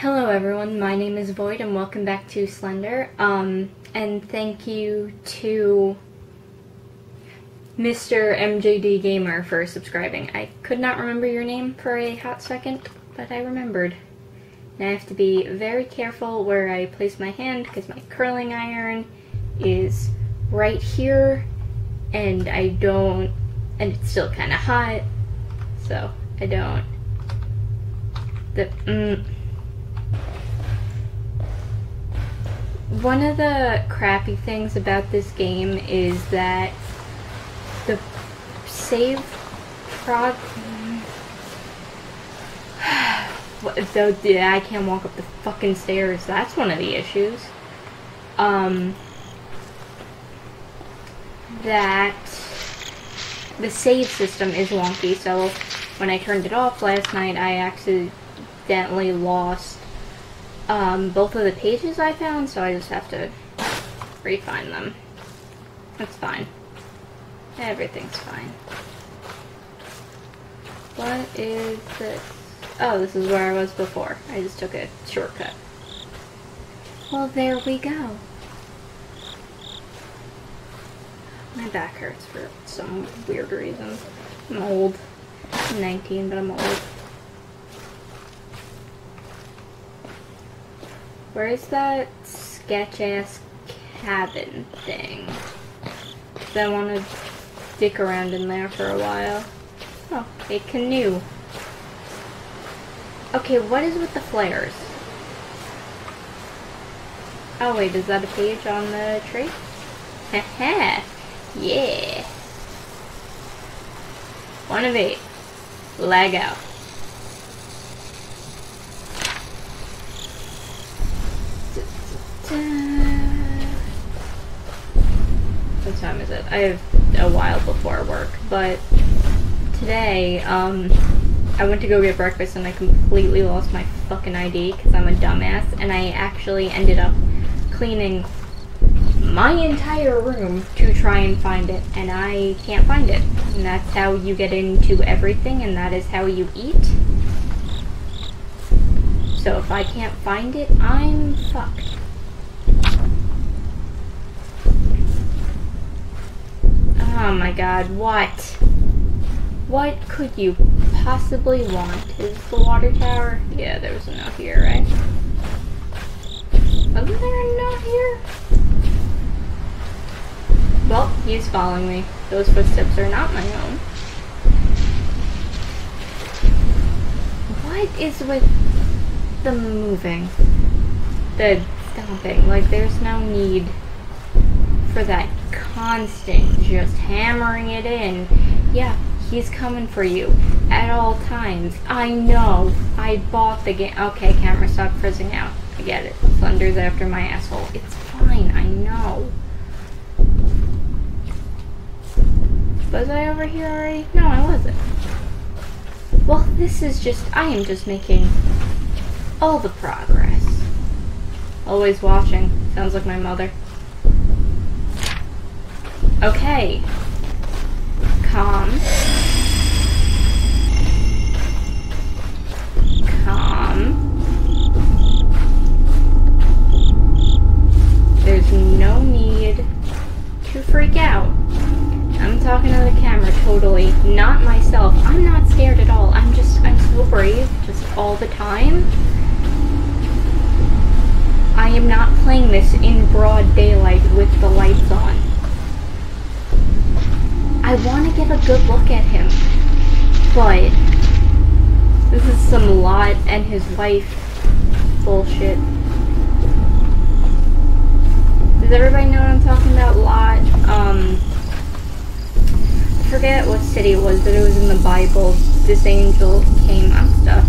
Hello everyone, my name is Void and welcome back to Slender, and thank you to Mr. MJD Gamer for subscribing. I could not remember your name for a hot second, but I remembered. Now I have to be very careful where I place my hand because my curling iron is right here and it's still kind of hot, so I don't. One of the crappy things about this game is that the save prog... So, yeah, I can't walk up the fucking stairs. That's one of the issues. That the save system is wonky, so when I turned it off last night, I accidentally lost both of the pages I found, so I just have to re-find them. That's fine. Everything's fine. What is this? Oh, this is where I was before. I just took a shortcut. Well, there we go. My back hurts for some weird reason. I'm old. I'm 19, but I'm old. Where's that sketch-ass cabin thing? Because I want to dick around in there for a while. Oh, a canoe. Okay, what is with the flares? Oh wait, is that a page on the tree? Haha! Yeah! One of eight. Lag out. What time is it? I have a while before work, but today, I went to go get breakfast and I completely lost my fucking ID because I'm a dumbass, and I actually ended up cleaning my entire room to try and find it, and I can't find it. And that's how you get into everything, and that is how you eat. So if I can't find it, I'm fucked. Oh my god, what? What could you possibly want? Is the water tower? Yeah, there was a note here, right? Wasn't there a note here? Well, he's following me. Those footsteps are not my own. What is with the moving? The stomping? Like, there's no need for that constant just hammering it in. Yeah, he's coming for you at all times. I know. I bought the game. Okay, camera, stop frizzing out. I get it. Slender's after my asshole. It's fine. I know. Was I over here already? No, I wasn't. Well, this is just... I am just making all the progress. Always watching. Sounds like my mother. Okay. Calm. There's no need to freak out. I'm talking to the camera, totally. Not myself. I'm not scared at all. I'm so brave, just all the time. I am not playing this in broad daylight with the lights on. I want to get a good look at him, but this is some Lot and his wife bullshit. Does everybody know what I'm talking about? Lot, I forget what city it was, but it was in the Bible. This angel came, I'm stuck.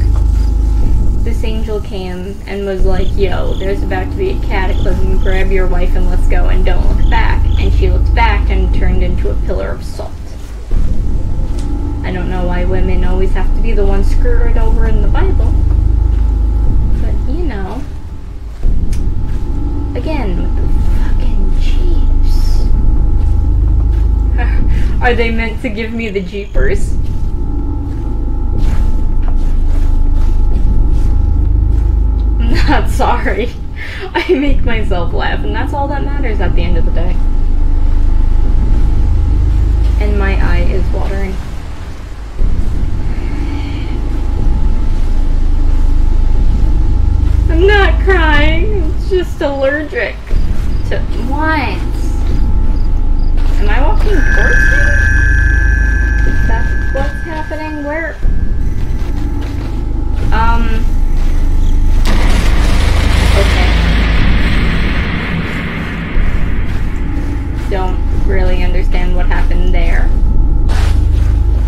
This angel came and was like, yo, there's about to be a cataclysm, grab your wife and let's go and don't look back. And she looked back and turned into a pillar of salt. I don't know why women always have to be the ones screwed over in the Bible. But, you know. Again, with the fucking Jeeps. Are they meant to give me the Jeepers? I'm sorry. I make myself laugh, and that's all that matters at the end of the day. And my eye is watering. I'm not crying, it's just allergic to what? Am I walking towards you? Is that what's happening? Where? Okay. Don't really understand what happened there.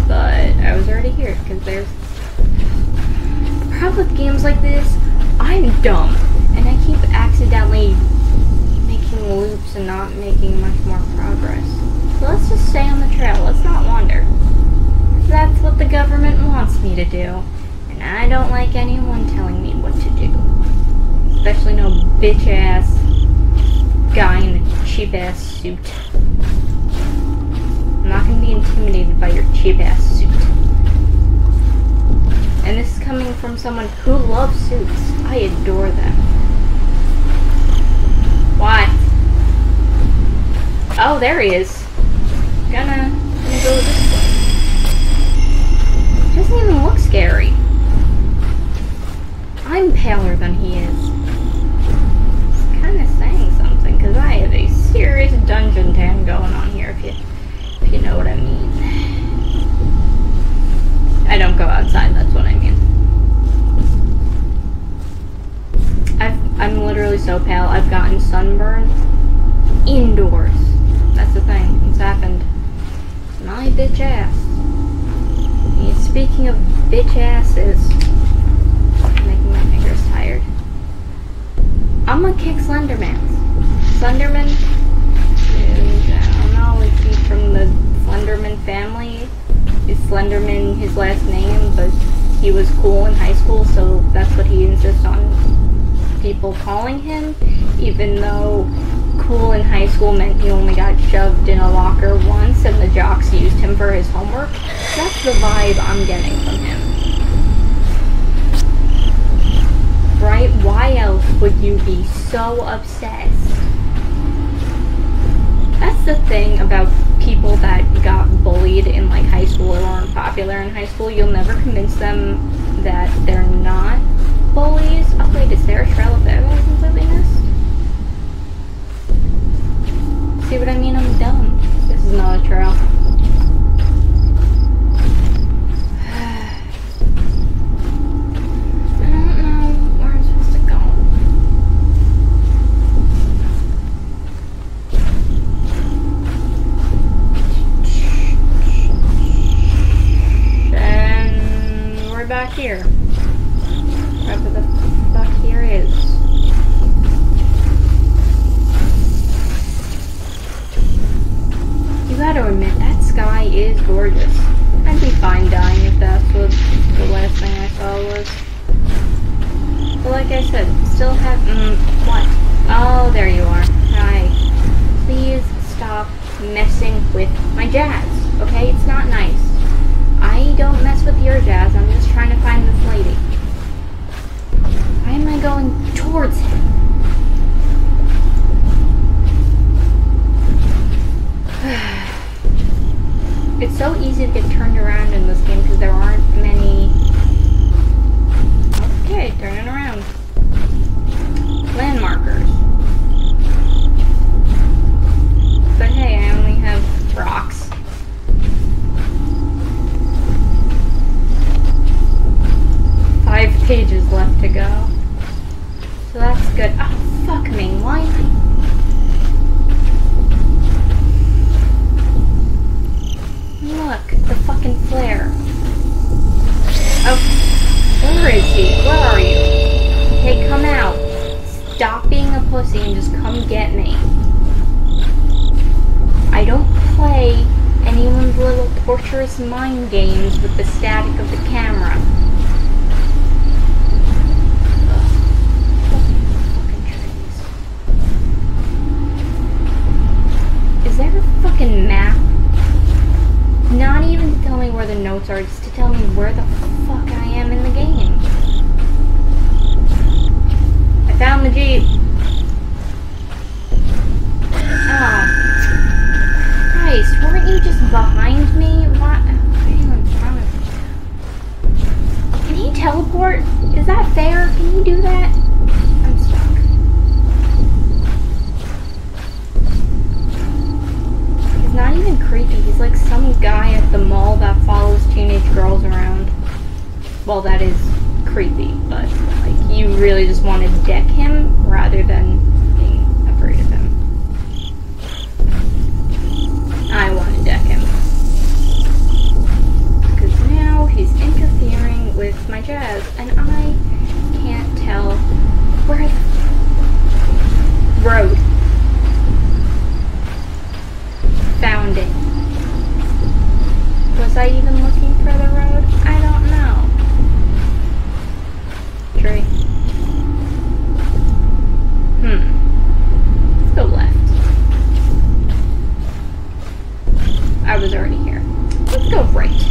But I was already here, because there's... The problem with games like this, I'm dumb, and I keep accidentally making loops and not making much more progress. So let's just stay on the trail, let's not wander. That's what the government wants me to do, and I don't like anyone telling me what to do. Especially no bitch-ass guy in a cheap-ass suit. I'm not gonna be intimidated by your cheap-ass suit. And this is coming from someone who loves suits. I adore them. What? Oh, there he is. Gonna go this way. He doesn't even look scary. I'm paler than he is. It's kind of saying something, because I have a serious dungeon tan going on here, if you know what I mean. I don't go outside, that's what I mean. I'm literally so pale, I've gotten sunburned indoors. That's the thing, it's happened. My bitch ass. And speaking of bitch asses, I'm making my fingers tired. I'm gonna kick Slenderman is, I don't know if he's from the Slenderman family. Is Slenderman his last name, but he was cool in high school, so that's what he insists on people calling him, even though cool in high school meant he only got shoved in a locker once and the jocks used him for his homework. That's the vibe I'm getting from him. Right? Why else would you be so obsessed? That's the thing about people that got bullied in like high school or weren't popular in high school. You'll never convince them that they're not bullies. Oh wait, is there a trail of evidence completely missed? See what I mean? I'm dumb. This is not a trail. Back here. Wherever the fuck here is. You gotta admit, that sky is gorgeous. I'd be fine dying if that's what the last thing I saw was. But like I said, still have... what? Oh, there you are. Hi. Please stop messing with my jazz, okay? It's not nice. I don't mess with your jazz, I'm just trying to find this lady. Why am I going towards him? It's so easy to get turned around in this game because there aren't many... Okay, turning around. Landmarkers. But hey, I only have rocks. Pages left to go. So that's good. Oh, fuck me. Why? Look, the fucking flare. Oh, where is he? Where are you? Hey, come out. Stop being a pussy and just come get me. I don't play anyone's little torturous mind games with the static of the camera. Map. Not even to tell me where the notes are, just to tell me where the fuck I am in the game. I found Is that fair? Can you do that? I'm stuck. He's not even creepy. He's like some guy at the mall that follows teenage girls around. Well, that is creepy, but like you really just want to deck him rather than being afraid of him. I want to deck him. Because now he's interfering with my jazz, and I can't tell where I rode. Found it. Was I even looking for the road? I don't know. Tree. Let's go left. I was already here. Let's go right.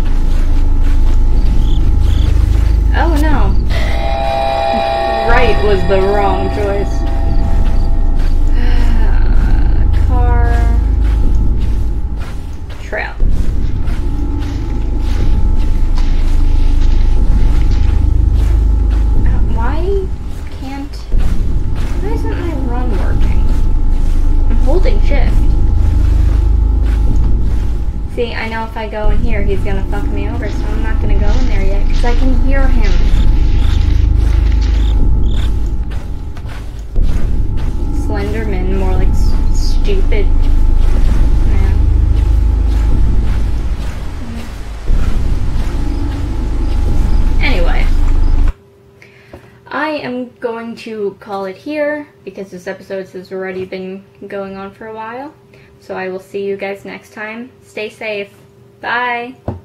Oh no. Right was the wrong choice. Car. Trail. Why isn't my run working? I'm holding shift. See, I know if I go in here, he's gonna fuck me over, so I'm not gonna go in there yet, because I can hear him. Slenderman, more like stupid man. Anyway. I am going to call it here, because this episode has already been going on for a while. So I will see you guys next time. Stay safe. Bye!